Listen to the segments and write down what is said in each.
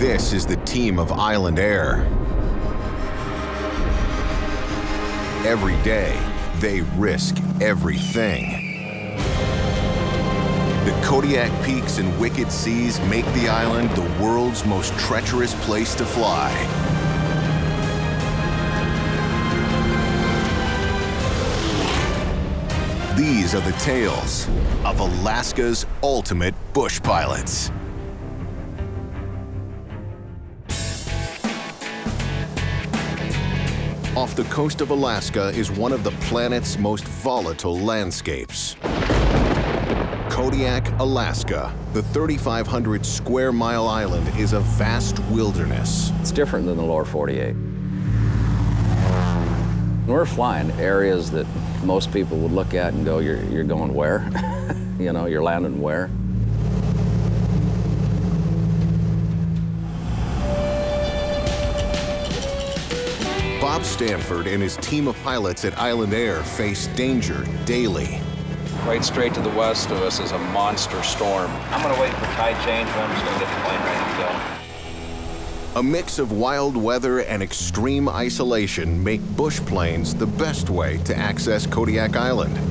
This is the team of Island Air. Every day, they risk everything. The Kodiak peaks and wicked seas make the island the world's most treacherous place to fly. These are the tales of Alaska's ultimate bush pilots. Off the coast of Alaska is one of the planet's most volatile landscapes. Kodiak, Alaska, the 3,500 square mile island is a vast wilderness. It's different than the lower 48. We're flying areas that most people would look at and go, you're going where? You know, you're landing where? Bob Stanford and his team of pilots at Island Air face danger daily. Right straight to the west of us is a monster storm. I'm gonna wait for tide change, but I'm just gonna get the plane ready to go. A mix of wild weather and extreme isolation make bush planes the best way to access Kodiak Island. All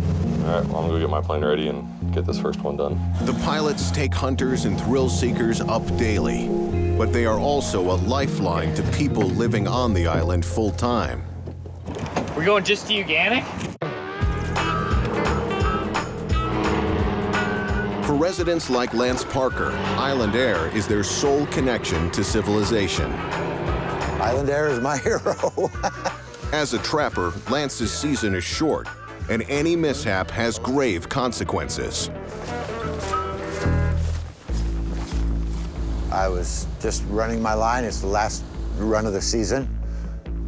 right, well, I'm gonna get my plane ready and get this first one done. The pilots take hunters and thrill seekers up daily, but they are also a lifeline to people living on the island full time. We're going just to Uganik? For residents like Lance Parker, Island Air is their sole connection to civilization. Island Air is my hero. As a trapper, Lance's season is short, and any mishap has grave consequences. I was just running my line. It's the last run of the season.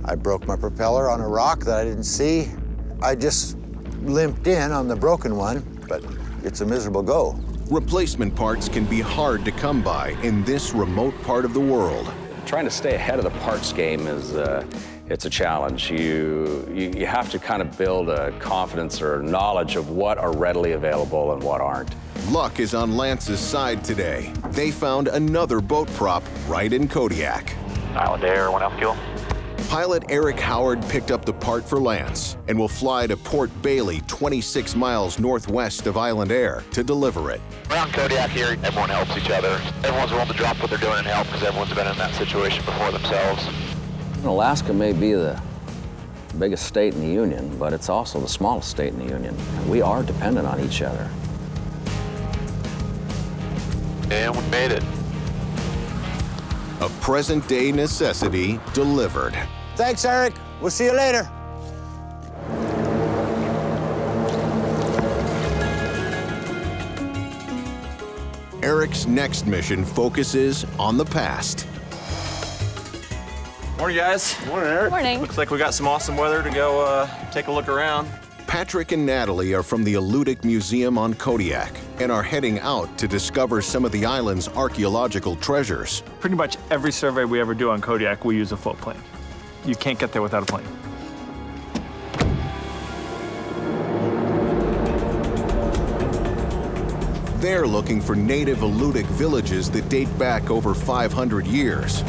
I broke my propeller on a rock that I didn't see. I just limped in on the broken one, but it's a miserable go. Replacement parts can be hard to come by in this remote part of the world. Trying to stay ahead of the parts game is it's a challenge. You have to kind of build a confidence or knowledge of what are readily available and what aren't. Luck is on Lance's side today. They found another boat prop right in Kodiak. Island Air, 1F kill. Pilot Eric Howard picked up the part for Lance and will fly to Port Bailey, 26 miles northwest of Island Air, to deliver it. Around Kodiak here, everyone helps each other. Everyone's willing to drop what they're doing and help because everyone's been in that situation before themselves. Alaska may be the biggest state in the Union, but it's also the smallest state in the Union. We are dependent on each other. And we made it. A present-day necessity delivered. Thanks, Eric. We'll see you later. Eric's next mission focuses on the past. Morning, guys. Morning, Eric. Morning. Looks like we got some awesome weather to go take a look around. Patrick and Natalie are from the Alutiiq Museum on Kodiak and are heading out to discover some of the island's archaeological treasures. Pretty much every survey we ever do on Kodiak, we use a floatplane. You can't get there without a plane. They're looking for native Alutiiq villages that date back over 500 years.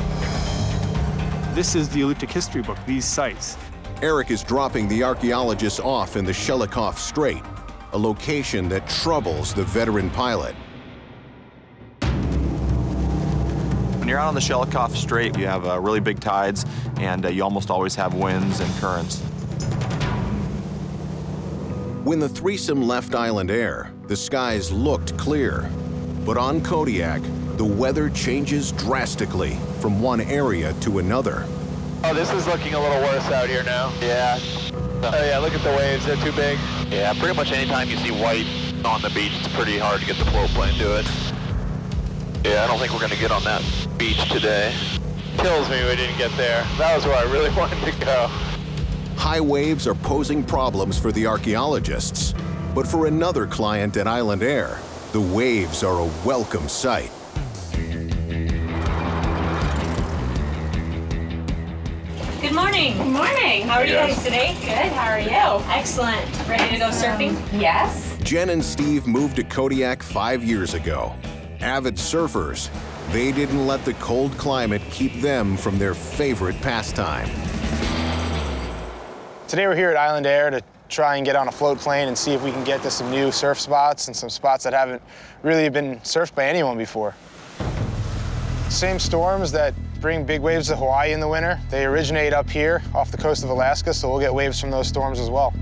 This is the Alutiiq history book, these sites. Eric is dropping the archaeologists off in the Shelikoff Strait, a location that troubles the veteran pilot. When you're out on the Shelikoff Strait, you have really big tides, and you almost always have winds and currents. When the threesome left Island Air, the skies looked clear. But on Kodiak, the weather changes drastically from one area to another. Oh, this is looking a little worse out here now. Yeah. Oh yeah, look at the waves, they're too big. Yeah, pretty much any time you see white on the beach, it's pretty hard to get the floatplane to it. Yeah, I don't think we're gonna get on that beach today. Kills me we didn't get there. That was where I really wanted to go. High waves are posing problems for the archaeologists, but for another client at Island Air, the waves are a welcome sight. Good morning. Good morning. How are you guys today? Good. How are you? Excellent. Ready to go surfing? Yes. Jen and Steve moved to Kodiak 5 years ago. Avid surfers, they didn't let the cold climate keep them from their favorite pastime. Today we're here at Island Air to try and get on a float plane and see if we can get to some new surf spots and some spots that haven't really been surfed by anyone before. Same storms that bring big waves to Hawaii in the winter, they originate up here off the coast of Alaska, so we'll get waves from those storms as well.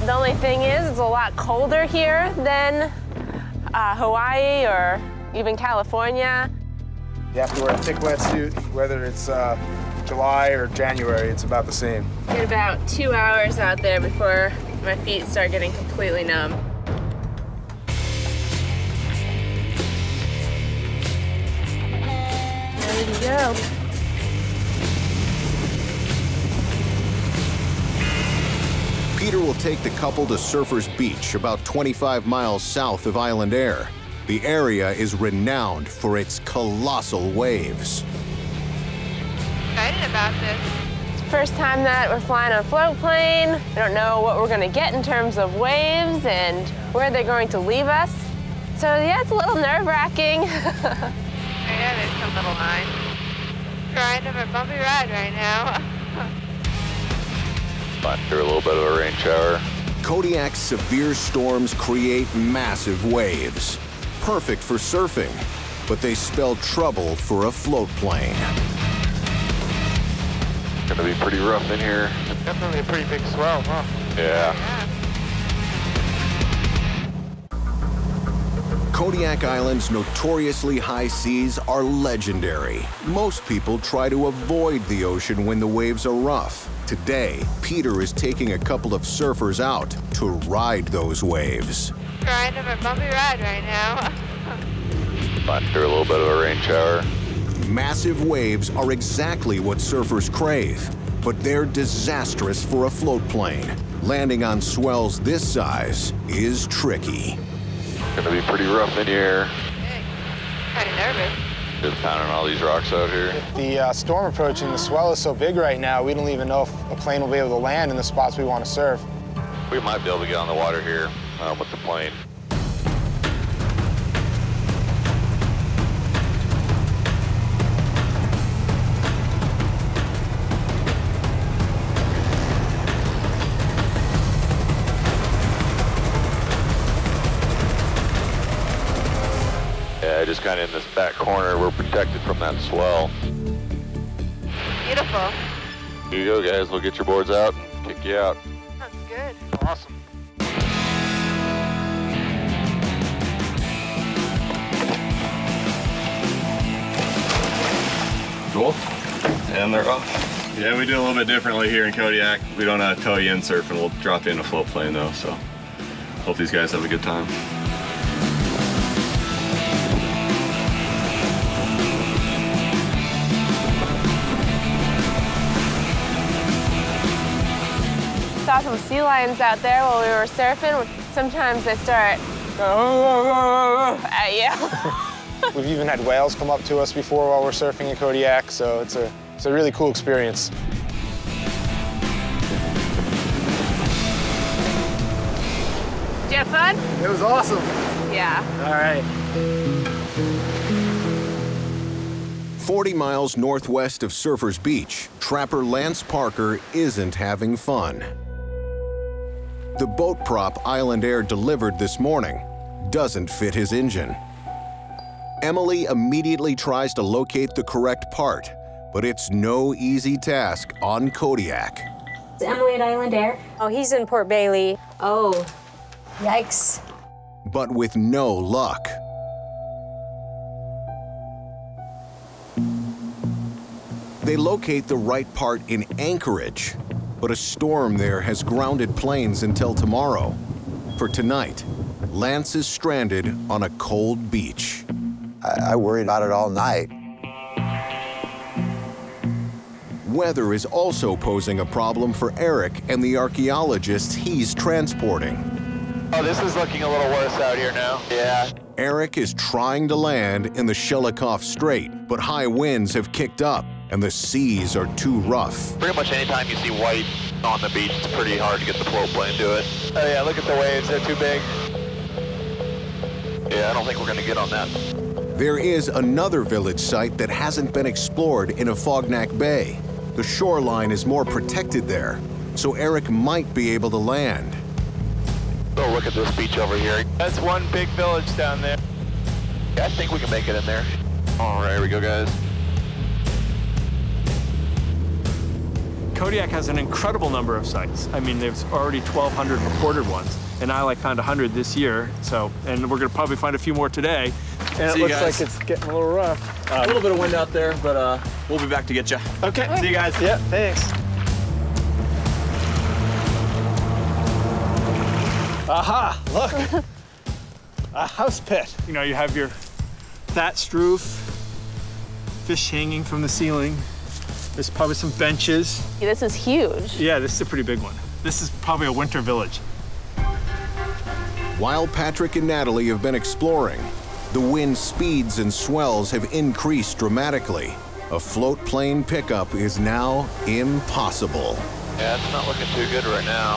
The only thing is, it's a lot colder here than Hawaii or even California. You have to wear a thick wetsuit, whether it's July or January, it's about the same. I had about 2 hours out there before my feet start getting completely numb. There we go. Peter will take the couple to Surfers Beach, about 25 miles south of Island Air. The area is renowned for its colossal waves. Excited about this. It's the first time that we're flying on a float plane. I don't know what we're going to get in terms of waves and where they're going to leave us. So yeah, it's a little nerve-wracking. Yeah, there's some little line. Kind of a bumpy ride right now. After a little bit of a rain shower. Kodiak's severe storms create massive waves, perfect for surfing, but they spell trouble for a float plane. Gonna be pretty rough in here. Definitely a pretty big swell, huh? Yeah. Kodiak Island's notoriously high seas are legendary. Most people try to avoid the ocean when the waves are rough. Today, Peter is taking a couple of surfers out to ride those waves. Kind of a bumpy ride right now. After a little bit of a rain shower. Massive waves are exactly what surfers crave, but they're disastrous for a float plane. Landing on swells this size is tricky. Gonna be pretty rough in here. Kind of nervous. Just pounding all these rocks out here. The storm approaching, the swell is so big right now, we don't even know if a plane will be able to land in the spots we want to surf. We might be able to get on the water here with the plane. Just kind of in this back corner, we're protected from that swell. Beautiful. Here you go, guys. We'll get your boards out and kick you out. That's good. Awesome. Cool. And they're off. Yeah, we do a little bit differently here in Kodiak. We don't tow you in surfing. We'll drop you in a float plane, though, so hope these guys have a good time. Saw some sea lions out there while we were surfing. Sometimes they start at you. We've even had whales come up to us before while we're surfing in Kodiak, so it's a really cool experience. Did you have fun? It was awesome. Yeah. All right. 40 miles northwest of Surfers Beach, trapper Lance Parker isn't having fun. The boat prop Island Air delivered this morning doesn't fit his engine. Emily immediately tries to locate the correct part, but it's no easy task on Kodiak. Is Emily at Island Air? Oh, he's in Port Bailey. Oh, yikes. But with no luck. They locate the right part in Anchorage, but a storm there has grounded planes until tomorrow. For tonight, Lance is stranded on a cold beach. I worried about it all night. Weather is also posing a problem for Eric and the archaeologists he's transporting. Oh, this is looking a little worse out here now. Yeah. Eric is trying to land in the Shelikoff Strait, but high winds have kicked up, and the seas are too rough. Pretty much anytime you see white on the beach, it's pretty hard to get the float plane to it. Oh yeah, look at the waves, they're too big. Yeah, I don't think we're going to get on that. There is another village site that hasn't been explored in Afognak Bay. The shoreline is more protected there, so Eric might be able to land. Oh, look at this beach over here. That's one big village down there. Yeah, I think we can make it in there. All right, here we go, guys. Kodiak has an incredible number of sites. I mean, there's already 1,200 recorded ones, and I like found 100 this year. So, and we're gonna probably find a few more today. And it looks like it's getting a little rough. A little bit of wind out there, but we'll be back to get you. Okay. See you guys. Yeah, thanks. Aha, look, a house pit. You know, you have your thatched roof, fish hanging from the ceiling. There's probably some benches. Yeah, this is huge. Yeah, this is a pretty big one. This is probably a winter village. While Patrick and Natalie have been exploring, the wind speeds and swells have increased dramatically. A float plane pickup is now impossible. Yeah, it's not looking too good right now.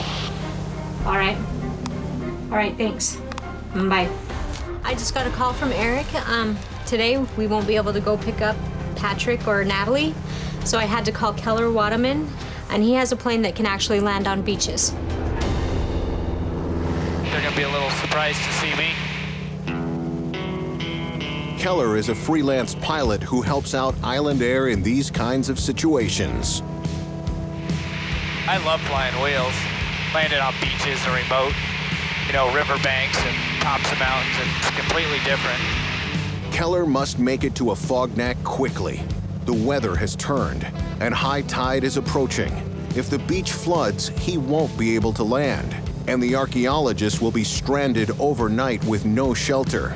All right. All right, thanks. Bye. I just got a call from Eric. Today, we won't be able to go pick up Patrick or Natalie, so I had to call Keller Waterman, and he has a plane that can actually land on beaches. They're gonna be a little surprised to see me. Keller is a freelance pilot who helps out Island Air in these kinds of situations. I love flying wheels. Landed on beaches and remote, you know, riverbanks and tops of mountains, and it's completely different. Keller must make it to Afognak quickly. The weather has turned, and high tide is approaching. If the beach floods, he won't be able to land, and the archaeologist will be stranded overnight with no shelter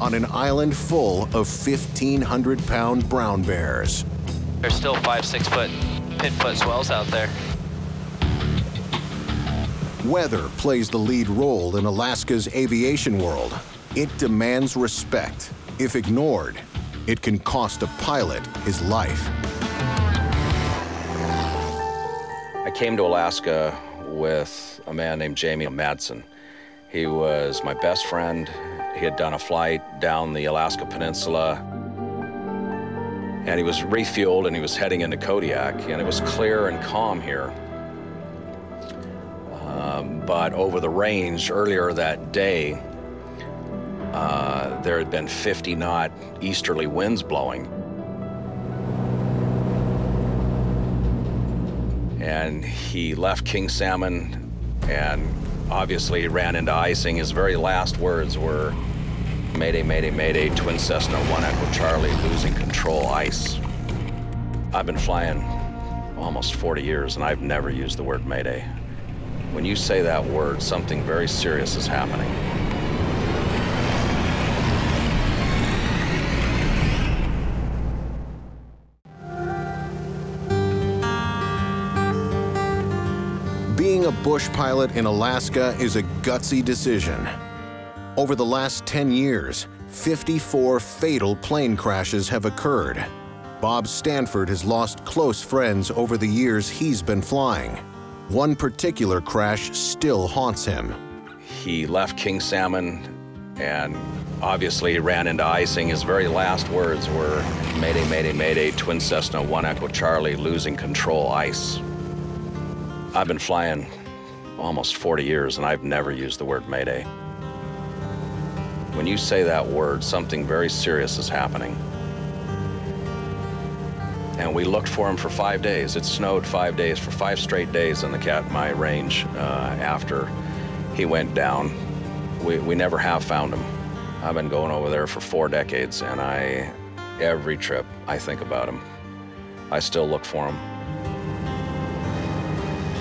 on an island full of 1,500-pound brown bears. There's still 5-6 foot pin-foot swells out there. Weather plays the lead role in Alaska's aviation world. It demands respect. If ignored, it can cost a pilot his life. I came to Alaska with a man named Jamie Madsen. He was my best friend. He had done a flight down the Alaska Peninsula, and he was refueled and he was heading into Kodiak, and it was clear and calm here. But over the range earlier that day, there had been 50-knot easterly winds blowing. And he left King Salmon and obviously ran into icing. His very last words were, "Mayday, mayday, mayday, Twin Cessna 1 Echo Charlie, losing control, ice." I've been flying almost 40 years and I've never used the word mayday. When you say that word, something very serious is happening. Being a bush pilot in Alaska is a gutsy decision. Over the last 10 years, 54 fatal plane crashes have occurred. Bob Stanford has lost close friends over the years he's been flying. One particular crash still haunts him. He left King Salmon and obviously ran into icing. His very last words were, "Mayday, mayday, mayday, Twin Cessna 1 Echo Charlie, losing control, ice." I've been flying almost 40 years and I've never used the word mayday. When you say that word, something very serious is happening. And we looked for him for 5 days. It snowed 5 days, for 5 straight days in the Katmai range after he went down. We never have found him. I've been going over there for 4 decades, and every trip, I think about him. I still look for him.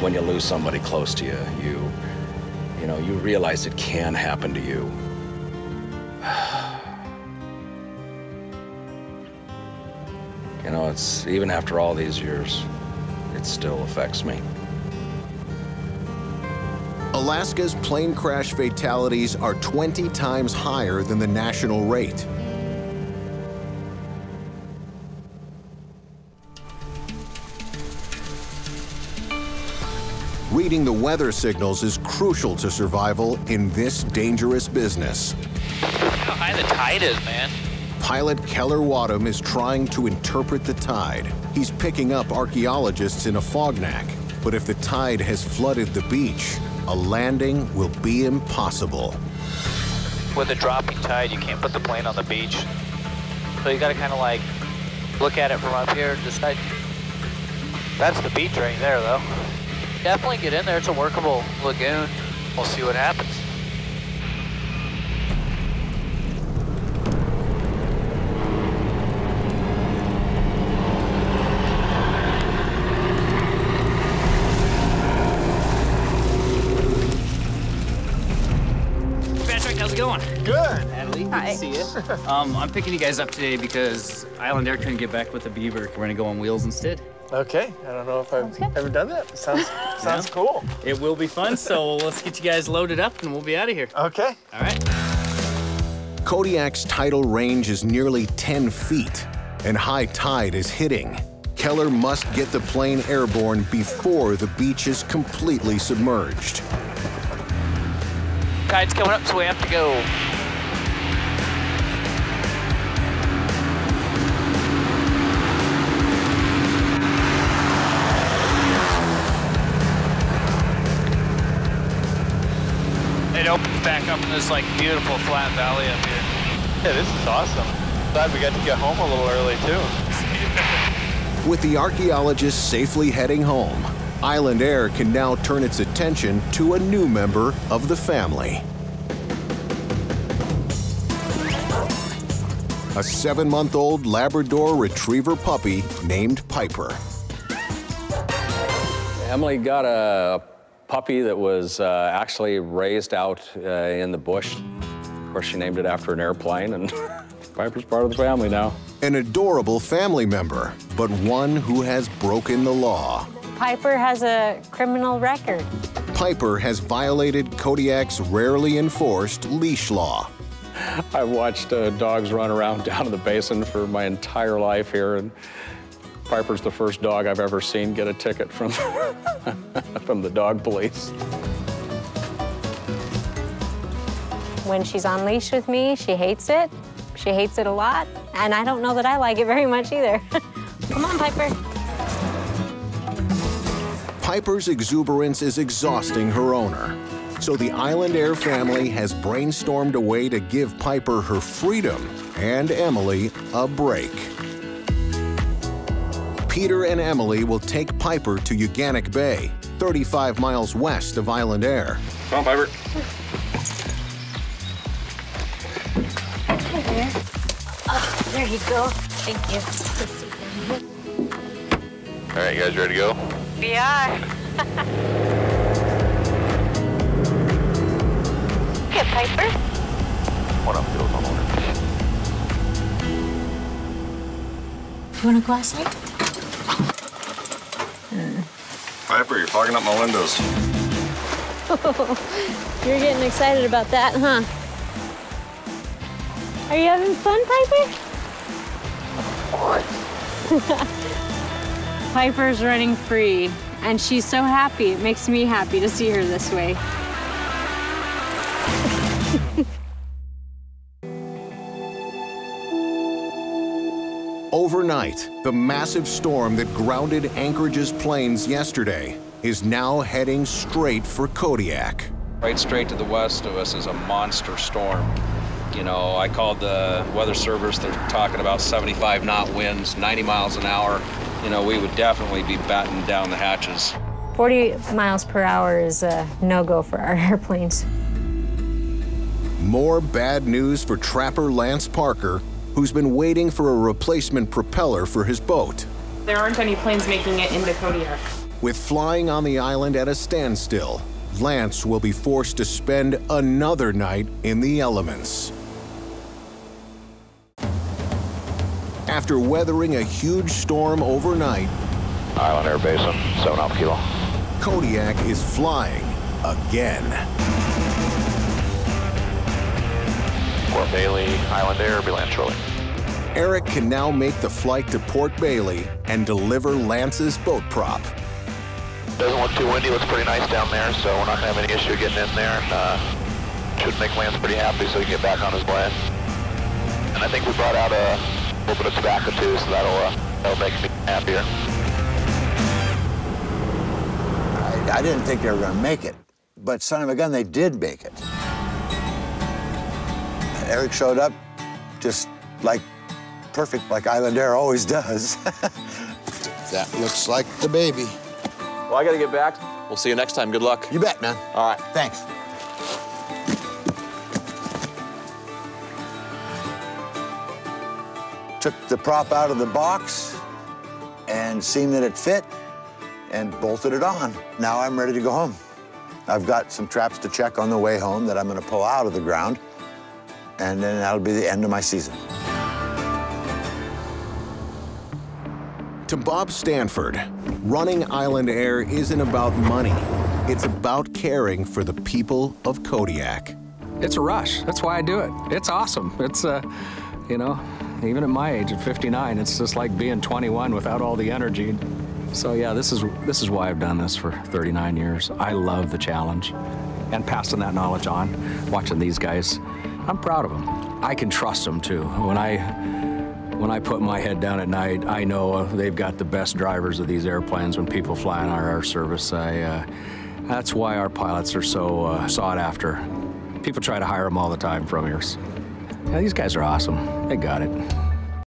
When you lose somebody close to you, you realize it can happen to you. You know, it's even after all these years, it still affects me. Alaska's plane crash fatalities are 20 times higher than the national rate. Reading the weather signals is crucial to survival in this dangerous business. how high the tide is, man. Pilot Keller Wadham is trying to interpret the tide. He's picking up archaeologists in Afognak, but if the tide has flooded the beach, a landing will be impossible. With a dropping tide, you can't put the plane on the beach. So you gotta kind of like look at it from up here and decide. That's the beach right there though. Definitely get in there, it's a workable lagoon. We'll see what happens. Good. Natalie, good to see you. I'm picking you guys up today because Island Air couldn't get back with the Beaver. We're gonna go on wheels instead. Okay, I don't know if I've ever done that. Sounds yeah. Cool. It will be fun, so let's get you guys loaded up and we'll be out of here. Okay. All right. Kodiak's tidal range is nearly 10 feet and high tide is hitting. Keller must get the plane airborne before the beach is completely submerged. Tide's coming up, so we have to go. It opens back up in this like beautiful flat valley up here. Yeah, this is awesome. Glad we got to get home a little early too. With the archaeologists safely heading home, Island Air can now turn its attention to a new member of the family. A 7-month-old Labrador Retriever puppy named Piper. Emily got a puppy that was actually raised out in the bush. Of course, she named it after an airplane, and Piper's part of the family now. An adorable family member, but one who has broken the law. Piper has a criminal record. Piper has violated Kodiak's rarely enforced leash law. I've watched dogs run around down in the basin for my entire life here, and Piper's the first dog I've ever seen get a ticket from, from the dog police. When she's on leash with me, she hates it. She hates it a lot, and I don't know that I like it very much either. Come on, Piper. Piper's exuberance is exhausting her owner, so the Island Air family has brainstormed a way to give Piper her freedom and Emily a break. Peter and Emily will take Piper to Uganik Bay, 35 miles west of Island Air. Come on, Piper. Here. Oh, there you go. Thank you. All right, you guys ready to go? We are. Hey, Piper. What up, Bill? I'm on it. You want a glass light? Piper, you're fogging up my windows. You're getting excited about that, huh? Are you having fun, Piper? Of course. Piper's running free, and she's so happy. It makes me happy to see her this way. Overnight, the massive storm that grounded Anchorage's planes yesterday is now heading straight for Kodiak. Right straight to the west of us is a monster storm. You know, I called the weather service. They're talking about 75-knot winds, 90 miles an hour. You know, we would definitely be batting down the hatches. 40 miles per hour is a no-go for our airplanes. More bad news for trapper Lance Parker, who's been waiting for a replacement propeller for his boat. There aren't any planes making it into Kodiak. With flying on the island at a standstill, Lance will be forced to spend another night in the elements. After weathering a huge storm overnight, Island Air Basin, 7 off kilo. Kodiak is flying again. Port Bailey, Island Air, be land trolling. Eric can now make the flight to Port Bailey and deliver Lance's boat prop. Doesn't look too windy, looks pretty nice down there, so we're not gonna have any issue getting in there. And should make Lance pretty happy so he can get back on his blast. And I think we brought out a little bit of tobacco too, so that'll make me happier. I didn't think they were going to make it, but son of a gun, they did make it. Eric showed up just like perfect, like Island Air always does. That looks like the baby. Well, I got to get back. We'll see you next time. Good luck. You bet, man. All right. Thanks. Took the prop out of the box and seen that it fit and bolted it on. Now I'm ready to go home. I've got some traps to check on the way home that I'm going to pull out of the ground, and then that'll be the end of my season. To Bob Stanford, running Island Air isn't about money. It's about caring for the people of Kodiak. It's a rush. That's why I do it. It's awesome. It's, you know, even at my age, at 59, it's just like being 21 without all the energy. So yeah, this is why I've done this for 39 years. I love the challenge and passing that knowledge on, watching these guys. I'm proud of them. I can trust them, too. When I put my head down at night, I know they've got the best drivers of these airplanes when people fly in our air service. That's why our pilots are so sought after. People try to hire them all the time from here. Yeah, these guys are awesome. They got it.